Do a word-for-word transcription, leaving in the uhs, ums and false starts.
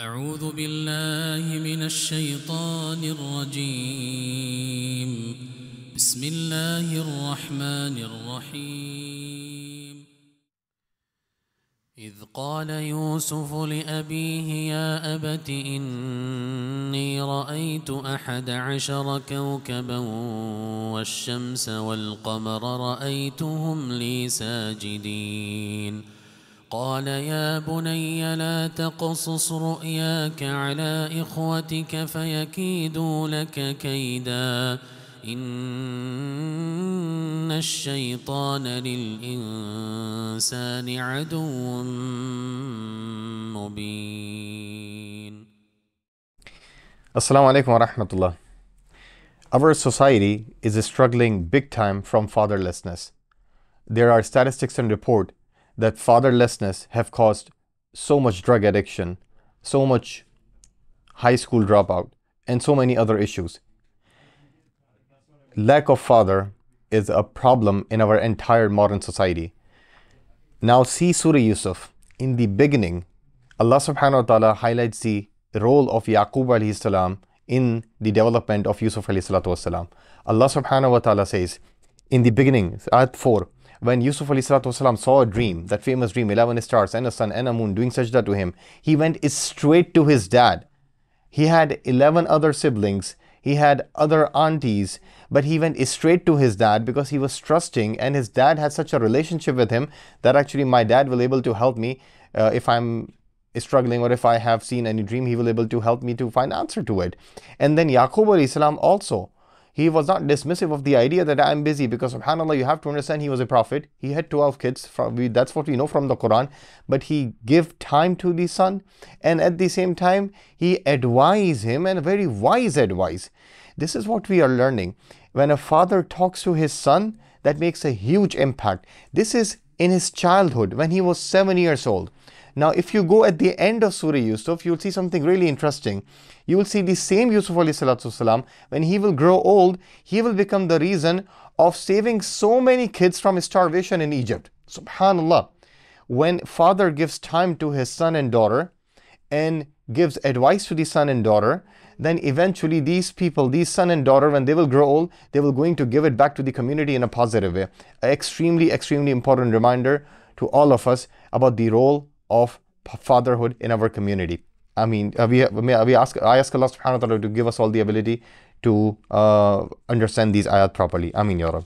أعوذ بالله من الشيطان الرجيم بسم الله الرحمن الرحيم إذ قال يوسف لأبيه يا أبت إني رأيت أحد عشر كوكبا والشمس والقمر رأيتهم لي ساجدين قال يا بني لا تقصص رؤياك على إخوتك فيكيدوا لك كيدا إن الشيطان للإنسان عدو مبين. Assalamu alaikum wa rahmatullah. Our society is struggling big time from fatherlessness. There are statistics and reports that fatherlessness have caused so much drug addiction, so much high school dropout, and so many other issues. Lack of father is a problem in our entire modern society. Now see Surah Yusuf. In the beginning, Allah subhanahu wa ta'ala highlights the role of Yaqub alayhi salam in the development of Yusuf alayhi salatu wasalam. Allah subhanahu wa ta'ala says, in the beginning, ayat four, when Yusuf ﷺ saw a dream, that famous dream, eleven stars and a sun and a moon doing sajda to him, he went straight to his dad. He had eleven other siblings, he had other aunties, but he went straight to his dad because he was trusting, and his dad had such a relationship with him that actually my dad will able to help me uh, if I'm struggling, or if I have seen any dream, he will able to help me to find answer to it. And then Yaqub ﷺ also, he was not dismissive of the idea that I'm busy, because subhanAllah, you have to understand, he was a prophet. He had twelve kids. From, we, that's what we know from the Quran. But he gave time to the son, and at the same time, he advised him, and a very wise advice. This is what we are learning. When a father talks to his son, that makes a huge impact. This is in his childhood, when he was seven years old. Now, if you go at the end of Surah Yusuf, you'll see something really interesting. You will see the same Yusuf ﷺ, when he will grow old, he will become the reason of saving so many kids from starvation in Egypt. SubhanAllah. When father gives time to his son and daughter and gives advice to the son and daughter, then eventually these people, these son and daughter, when they will grow old, they will going to give it back to the community in a positive way. An extremely, extremely important reminder to all of us about the role of fatherhood in our community. I mean, we, we ask, I ask Allah subhanahu wa ta'ala to give us all the ability to uh, understand these ayat properly. Ameen ya Rabb.